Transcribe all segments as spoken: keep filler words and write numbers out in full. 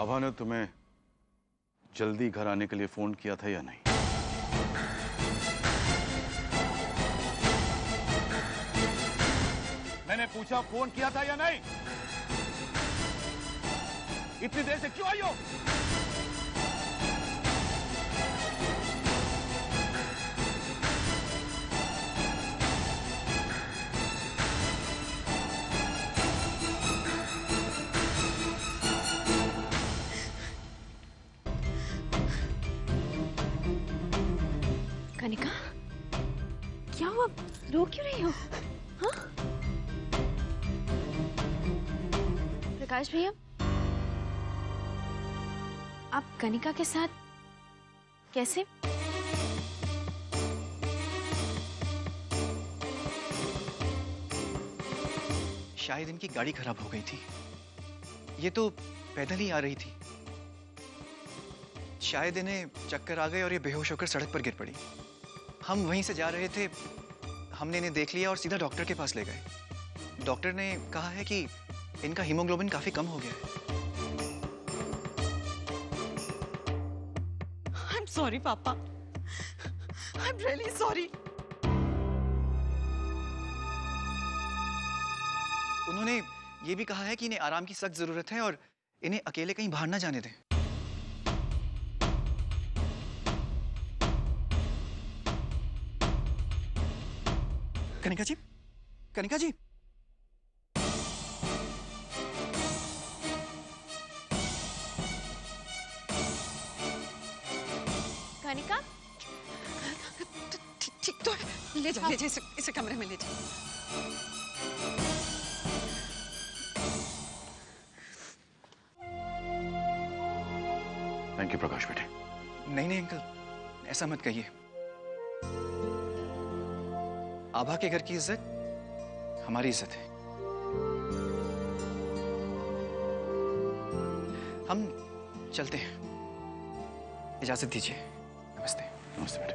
आभा ने तुम्हें जल्दी घर आने के लिए फोन किया था या नहीं? मैंने पूछा फोन किया था या नहीं? इतनी देर से क्यों आई हो? कनिका, क्या हुआ? रो क्यों रही हो? हाँ? प्रकाश भैया, आप कनिका के साथ कैसे? शायद इनकी गाड़ी खराब हो गई थी। ये तो पैदल ही आ रही थी। शायद इन्हें चक्कर आ गए और ये बेहोश होकर सड़क पर गिर पड़ी। हम वहीं से जा रहे थे, हमने इन्हें देख लिया और सीधा डॉक्टर के पास ले गए। डॉक्टर ने कहा है कि इनका हीमोग्लोबिन काफी कम हो गया है। I'm sorry, पापा। I'm really sorry। उन्होंने ये भी कहा है कि इन्हें आराम की सख्त जरूरत है और इन्हें अकेले कहीं बाहर ना जाने दें। कनिका जी, कनिका जी, कनिका, ठीक तो है। ले जाओ, ले जाओ, इसे इसे कमरे में ले जाओ। थैंक यू प्रकाश बेटे। नहीं नहीं अंकल, ऐसा मत कहिए। आभा के घर की इज्जत हमारी इज्जत है। हम चलते हैं, इजाजत दीजिए। नमस्ते। नमस्ते बेटे।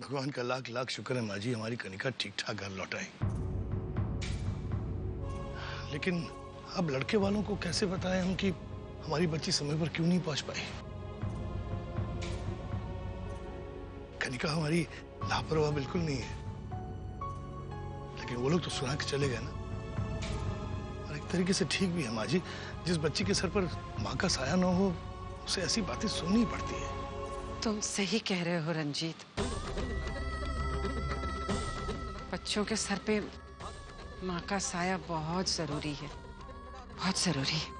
भगवान का लाख लाख शुक्र है माँ जी, हमारी कनिका ठीक ठाक घर लौट आई। लेकिन अब लड़के वालों को कैसे बताएं हम कि हमारी बच्ची समय पर क्यों नहीं पहुंच पाई। कनिका हमारी लापरवाह बिल्कुल नहीं है, लेकिन वो लोग तो सुना के चले गए ना। और एक तरीके से ठीक भी है माँ जी, जिस बच्ची के सर पर माँ का साया ना हो उसे ऐसी बातें सुननी पड़ती है। तुम सही कह रहे हो रंजीत, बच्चों के सर पे माँ का साया बहुत जरूरी है, बहुत जरूरी है।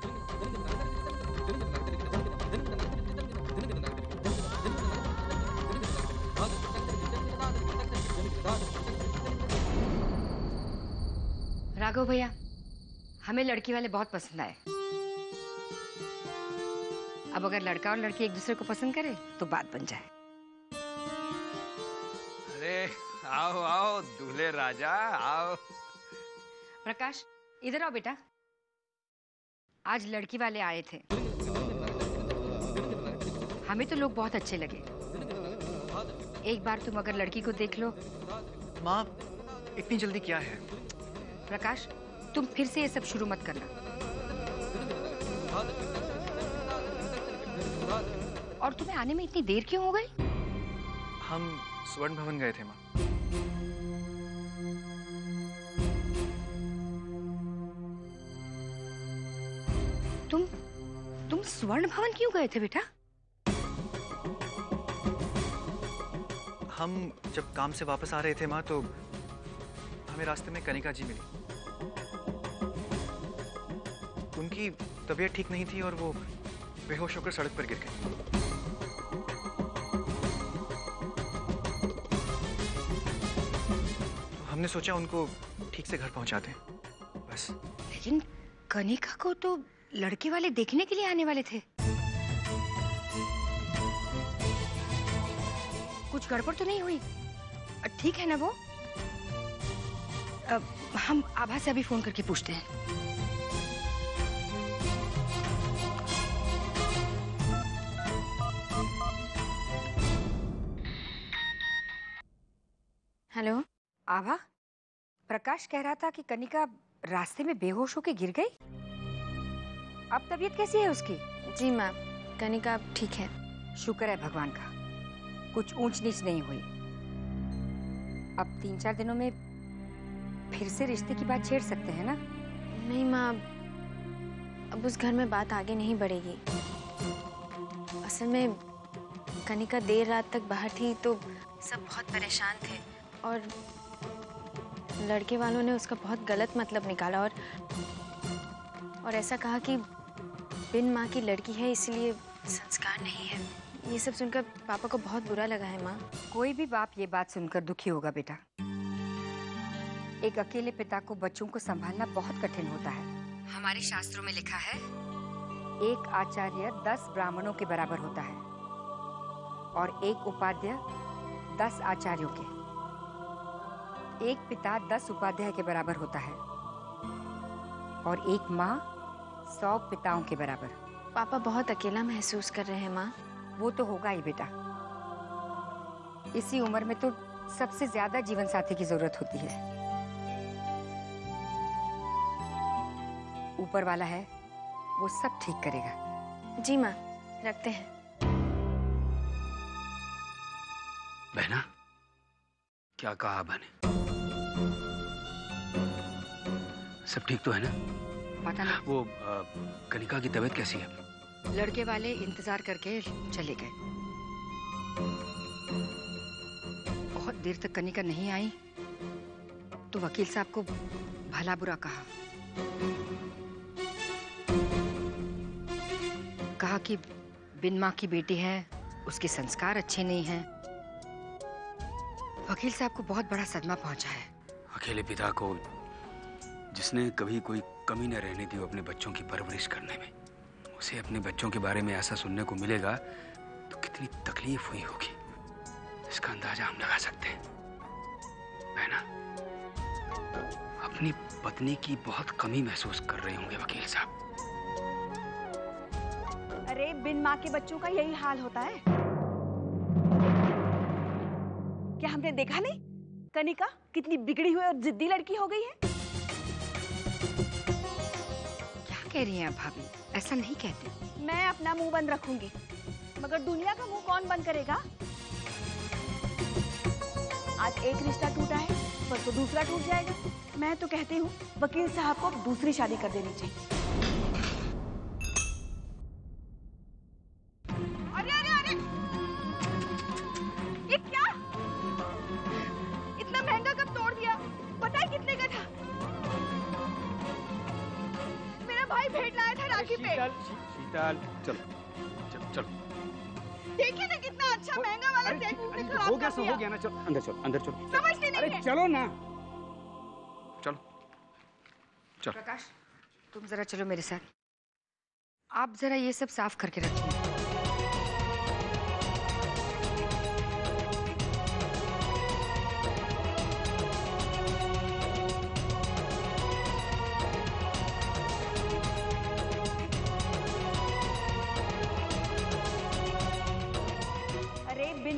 राघव भैया, हमें लड़की वाले बहुत पसंद आए। अब अगर लड़का और लड़की एक दूसरे को पसंद करे तो बात बन जाए। अरे आओ आओ दूल्हे राजा आओ। प्रकाश इधर आओ बेटा, आज लड़की वाले आए थे। हमें तो लोग बहुत अच्छे लगे। एक बार तुम अगर लड़की को देख लो। माँ इतनी जल्दी क्या है? प्रकाश तुम फिर से ये सब शुरू मत करना। और तुम्हें आने में इतनी देर क्यों हो गई? हम स्वर्ण भवन गए थे माँ। तुम तुम स्वर्ण भवन क्यों गए थे बेटा? हम जब काम से वापस आ रहे थे माँ, तो हमें रास्ते में कनिका जी मिली। उनकी तबीयत ठीक नहीं थी और वो बेहोश होकर सड़क पर गिर गए। हमने सोचा उनको ठीक से घर पहुंचा दें, बस। लेकिन कनिका को तो लड़के वाले देखने के लिए आने वाले थे। कुछ गड़बड़ तो नहीं हुई? ठीक है ना वो? हम आभा से अभी फोन करके पूछते हैं। हेलो आभा, प्रकाश कह रहा था कि कनिका रास्ते में बेहोश होकर गिर गई। अब तबीयत कैसी है उसकी? जी मैम, कनिका अब ठीक है। शुक्र है भगवान का, कुछ ऊंच नीच नहीं हुई। अब तीन चार दिनों में फिर से रिश्ते की बात छेड़ सकते हैं ना? नहीं माँ, अब उस घर में बात आगे नहीं बढ़ेगी। असल में कनिका देर रात तक बाहर थी तो सब बहुत परेशान थे और लड़के वालों ने उसका बहुत गलत मतलब निकाला और और ऐसा कहा कि बिन माँ की लड़की है इसलिए संस्कार नहीं है। ये सब सुनकर पापा को बहुत बुरा लगा है माँ। कोई भी बाप ये बात सुनकर दुखी होगा बेटा। एक अकेले पिता को बच्चों को संभालना बहुत कठिन होता है। हमारे शास्त्रों में लिखा है, एक आचार्य दस ब्राह्मणों के बराबर होता है और एक उपाध्याय दस आचार्यों के। एक पिता दस उपाध्याय के बराबर होता है और एक माँ सौ पिताओं के बराबर। पापा बहुत अकेला महसूस कर रहे हैं माँ। वो तो होगा ही बेटा, इसी उम्र में तो सबसे ज्यादा जीवन साथी की जरूरत होती है। ऊपर वाला है, वो सब ठीक करेगा। जी माँ, रखते हैं। बहना, क्या कहा आभा ने? सब ठीक तो है ना? पता नहीं। वो आ, कनिका की तबीयत कैसी है? लड़के वाले इंतजार करके चले गए। बहुत देर तक कनिका नहीं आई तो वकील साहब को भला बुरा कहा, कहा कि बिन माँ की बेटी है, उसके संस्कार अच्छे नहीं हैं। वकील साहब को बहुत बड़ा सदमा पहुंचा है। अकेले पिता को, जिसने कभी कोई कमी न रहने दी अपने बच्चों की परवरिश करने में, उसे अपने बच्चों के बारे में ऐसा सुनने को मिलेगा तो कितनी तकलीफ हुई होगी, इसका अंदाजा हम लगा सकते हैं। बहना, अपनी पत्नी की बहुत कमी महसूस कर रहे होंगे वकील साहब। अरे, बिन माँ के बच्चों का यही हाल होता है। क्या हमने देखा नहीं, कनिका कितनी बिगड़ी हुई और जिद्दी लड़की हो गई है। क्या कह रही हैं आप भाभी? ऐसा नहीं कहते। मैं अपना मुंह बंद रखूंगी, मगर दुनिया का मुंह कौन बंद करेगा? आज एक रिश्ता टूटा है, परसों दूसरा टूट जाएगा। मैं तो कहती हूँ वकील साहब को दूसरी शादी कर देनी चाहिए। शीतल, शीतल, चलो, चलो, चलो। देखिए ना कितना अच्छा महंगा वाला सेट तुमने खराब कर दिया। हो गया ना, चलो अंदर चलो, अंदर चलो। समझते नहीं है। चलो ना, चलो, चलो। प्रकाश, तुम जरा चलो मेरे साथ। आप जरा ये सब साफ करके रखिए।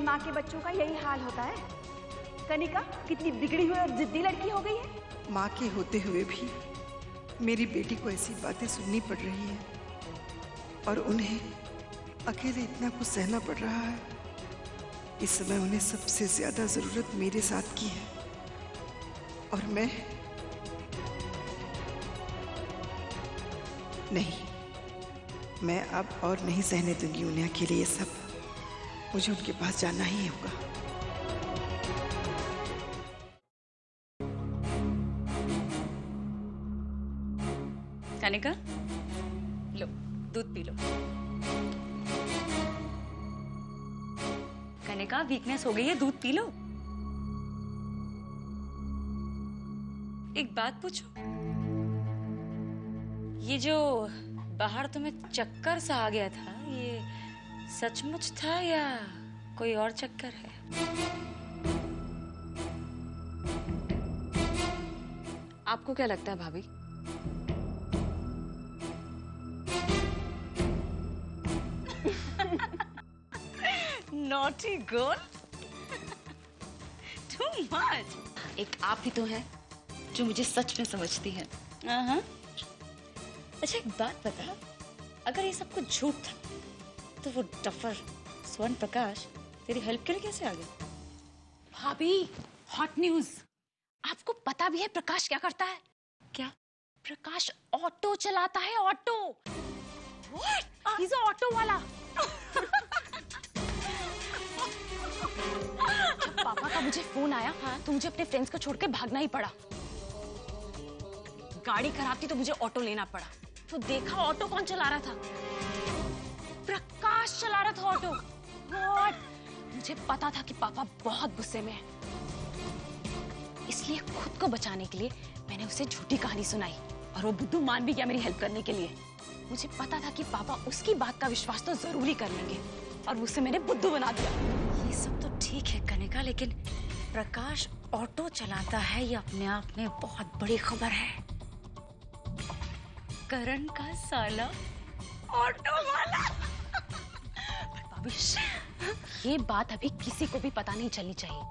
माँ के बच्चों का यही हाल होता है। कनिका कितनी बिगड़ी हुई और जिद्दी लड़की हो गई है। माँ के होते हुए भी मेरी बेटी को ऐसी बातें सुननी पड़ रही है और उन्हें अकेले इतना कुछ सहना पड़ रहा है। इस समय उन्हें सबसे ज्यादा जरूरत मेरे साथ की है और मैं नहीं, मैं अब और नहीं सहने दूंगी उन्हें अकेले ये सब। मुझे उनके पास जाना ही होगा। कनिका, लो दूध पी लो। कनिका, वीकनेस हो गई है, दूध पी लो। एक बात पूछो, ये जो बाहर तुम्हें चक्कर सा आ गया था, ये सचमुच था या कोई और चक्कर है? आपको क्या लगता है भाभी? नॉटी गर्ल, तुम much. एक आप ही तो हैं जो मुझे सच में समझती है। uh-huh. अच्छा एक बात बता, अगर ये सब कुछ झूठ था तो वो डफर स्वर्ण प्रकाश तेरी हेल्प के लिए कैसे आ गया? भाभी हॉट न्यूज, आपको पता भी है प्रकाश क्या करता है? क्या? प्रकाश ऑटो चलाता है। ऑटो? व्हाट? इज ऑटो वाला। जब पापा का मुझे फोन आया हाँ? तो मुझे अपने फ्रेंड्स को छोड़कर भागना ही पड़ा। गाड़ी खराब थी तो मुझे ऑटो लेना पड़ा। तो देखा ऑटो कौन चला रहा था? प्रकाश चला रहा था ऑटो। व्हाट? मुझे पता था कि पापा बहुत गुस्से में है, इसलिए खुद को बचाने के लिए मैंने उसे झूठी कहानी सुनाई और वो बुद्धू मान भी गया मेरी हेल्प करने के लिए। मुझे पता था कि पापा उसकी बात का विश्वास तो जरूरी कर लेंगे और उसे मैंने बुद्धू बना दिया। ये सब तो ठीक है कनिका, लेकिन प्रकाश ऑटो चलाता है ये अपने आप में बहुत बड़ी खबर है। करण का साला ऑटो वाला। ये बात अभी किसी को भी पता नहीं चलनी चाहिए।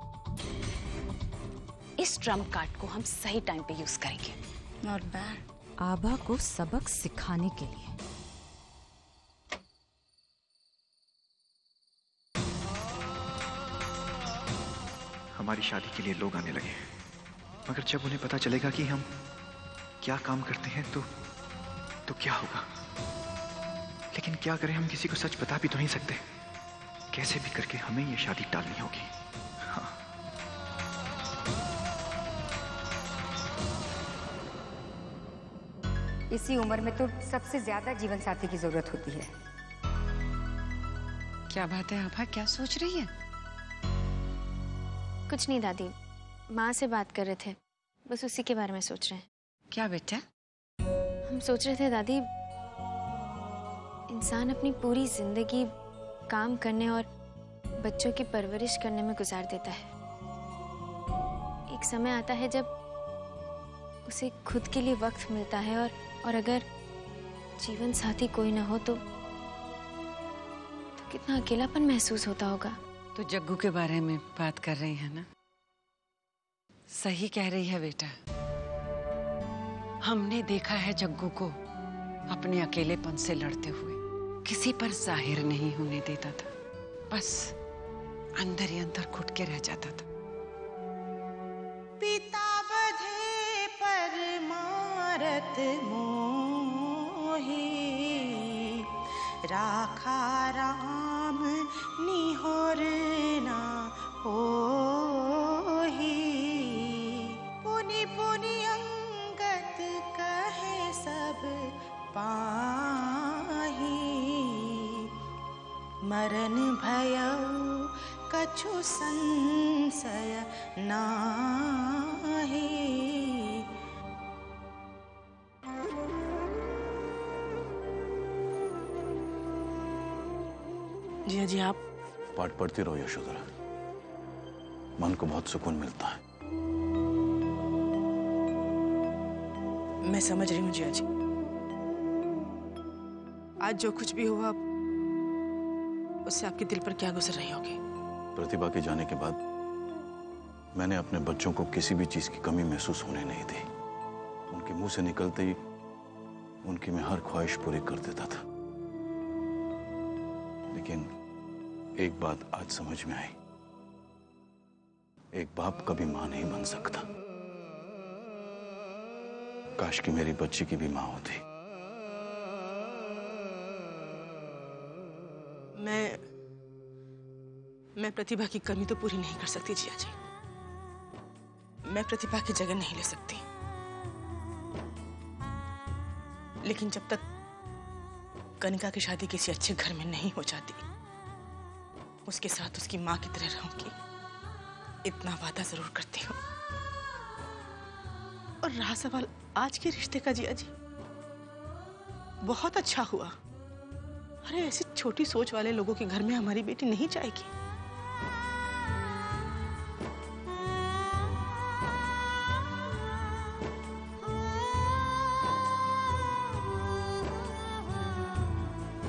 इस ट्रम्प कार्ड को हम सही टाइम पे यूज करेंगे। Not bad. आभा को सबक सिखाने के लिए। हमारी शादी के लिए लोग आने लगे हैं, मगर जब उन्हें पता चलेगा कि हम क्या काम करते हैं तो तो क्या होगा। लेकिन क्या करें, हम किसी को सच बता भी तो नहीं सकते। कैसे भी करके हमें ये शादी टालनी होगी। हाँ। इसी उम्र में तो सबसे ज्यादा जीवन साथी की जरूरत होती है। क्या बात है आभा, क्या सोच रही है? कुछ नहीं दादी, माँ से बात कर रहे थे, बस उसी के बारे में सोच रहे हैं। क्या बेटा? हम सोच रहे थे दादी, इंसान अपनी पूरी जिंदगी काम करने और बच्चों की परवरिश करने में गुजार देता है। एक समय आता है जब उसे खुद के लिए वक्त मिलता है और और अगर जीवन साथी कोई ना हो तो, तो कितना अकेलापन महसूस होता होगा। तो जग्गू के बारे में बात कर रही है ना? सही कह रही है बेटा, हमने देखा है जग्गू को अपने अकेलेपन से लड़ते हुए। किसी पर जाहिर नहीं होने देता था, बस अंदर ही अंदर घुट के रह जाता था। पिता बधे पर मारत मोही, राखा राम निहोर ना होही, पुनि पुनि अंगत कहे सब पाही, मरण भयउ कछु संशय नाही। जिया जी आप पाठ पढ़ती रहो यशोधरा, मन को बहुत सुकून मिलता है। मैं समझ रही हूँ जिया जी, आज जो कुछ भी हुआ उससे आपके दिल पर क्या गुजर रही होगी? प्रतिभा के जाने के बाद मैंने अपने बच्चों को किसी भी चीज की कमी महसूस होने नहीं दी। उनके मुंह से निकलते ही उनकी मैं हर ख्वाहिश पूरी कर देता था। लेकिन एक बात आज समझ में आई, एक बाप कभी मां नहीं बन सकता। काश कि मेरी बच्ची की भी मां होती। मैं मैं प्रतिभा की कमी तो पूरी नहीं कर सकती जिया जी, मैं प्रतिभा की जगह नहीं ले सकती। लेकिन जब तक कनिका की शादी किसी अच्छे घर में नहीं हो जाती, उसके साथ उसकी माँ की तरह रहूंगी, इतना वादा जरूर करती हूँ। और रहा सवाल आज के रिश्ते का, जिया जी बहुत अच्छा हुआ। अरे ऐसी छोटी सोच वाले लोगों के घर में हमारी बेटी नहीं जाएगी।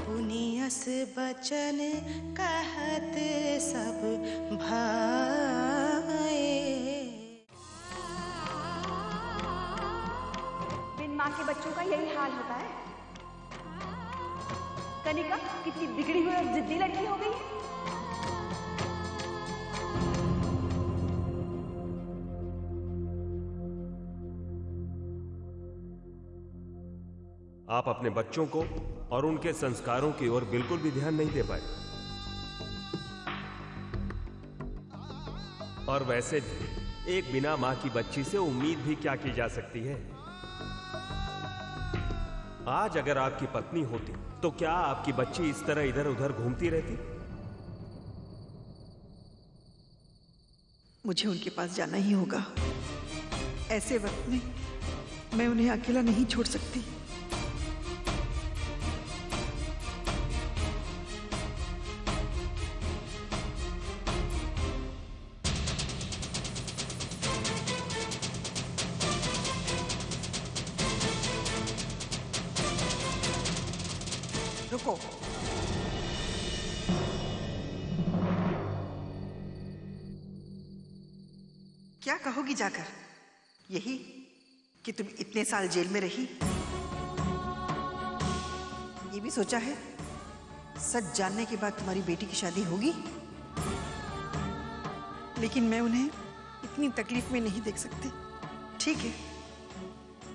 पुनियस बचन कहत सब भाए। बिन माँ के बच्चों का यही हाल होता है। कनिका कितनी बिगड़ी हुई और जिद्दी लड़की हो गई। आप अपने बच्चों को और उनके संस्कारों की ओर बिल्कुल भी ध्यान नहीं दे पाए, और वैसे भी एक बिना मां की बच्ची से उम्मीद भी क्या की जा सकती है। आज अगर आपकी पत्नी होती तो क्या आपकी बच्ची इस तरह इधर उधर घूमती रहती? मुझे उनके पास जाना ही होगा। ऐसे वक्त में मैं उन्हें अकेला नहीं छोड़ सकती। रुको, क्या कहोगी जाकर? यही कि तुम इतने साल जेल में रही? ये भी सोचा है सच जानने के बाद तुम्हारी बेटी की शादी होगी? लेकिन मैं उन्हें इतनी तकलीफ में नहीं देख सकती। ठीक है,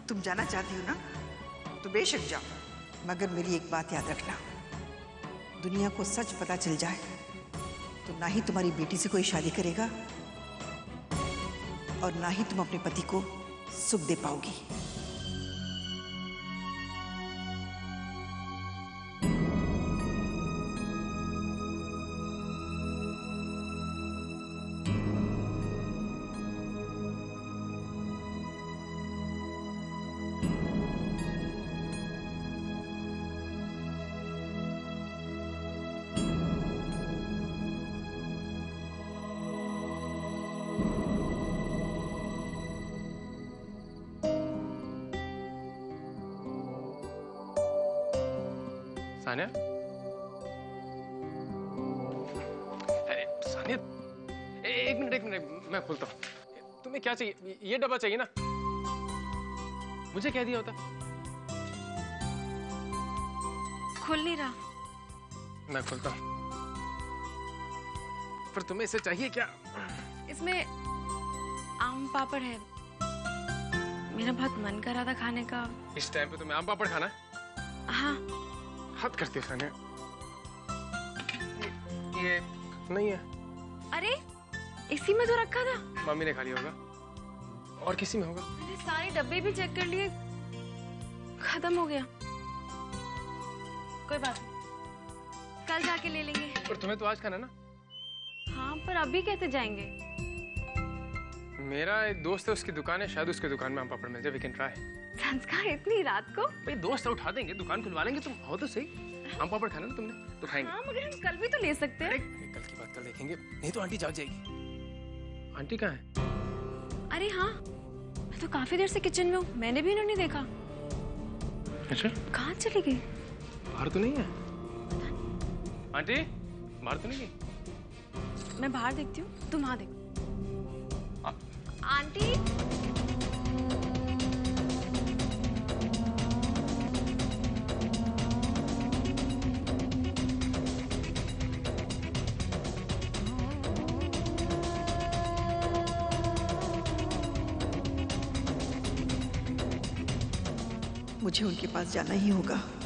तुम जाना चाहती हो ना, तो बेशक जाओ, मगर मेरी एक बात याद रखना, दुनिया को सच पता चल जाए तो ना ही तुम्हारी बेटी से कोई शादी करेगा और ना ही तुम अपने पति को सुख दे पाओगी। सानिया, अरे सानिया, एक मिनट एक मिनट, मैं खोलता हूँ। तुम्हें क्या चाहिए? ये डब्बा चाहिए ना? मुझे क्या दिया होता? खुल नहीं रहा। मैं खोलता हूँ। पर तुम्हें इसे चाहिए क्या? इसमें आम पापड़ है। मेरा बहुत मन कर रहा था खाने का। इस टाइम पे तुम्हें आम पापड़ खाना है? हाँ। हद करती है सानिया, ये, ये नहीं है। अरे इसी में तो रखा था। मम्मी ने खा लिया होगा, और किसी में होगा। मैंने सारे डब्बे भी चेक कर लिए, खत्म हो गया। कोई बात नहीं, कल जाके ले लेंगे। पर तुम्हें तो आज खाना ना। हाँ, पर अभी कैसे जाएंगे? मेरा एक दोस्त है, उसकी दुकान है, शायद उसकी दुकान में हम पापड़ मिल जाए। We can try. संस्कार इतनी रात को? भाई दोस्त उठा देंगे, दुकान खुलवा लेंगे। तुम हो तो सही, आम पापड़ खाना ना तुमने, तो खाएंगे। हाँ, मगर हम कल भी तो ले सकते हैं। कल की बात कल देखेंगे, नहीं तो आंटी जाग जाएगी। आंटी कहाँ है? अरे हाँ, मैं तो काफी देर से किचन में हूँ, मैंने भी उन्हें देखा। अच्छा, कहाँ चली गई? बाहर तो नहीं है आंटी? बाहर तो नहीं गई? मैं बाहर देखती हूँ, तुम वहाँ देखो। आंटी मुझे उनके पास जाना ही होगा।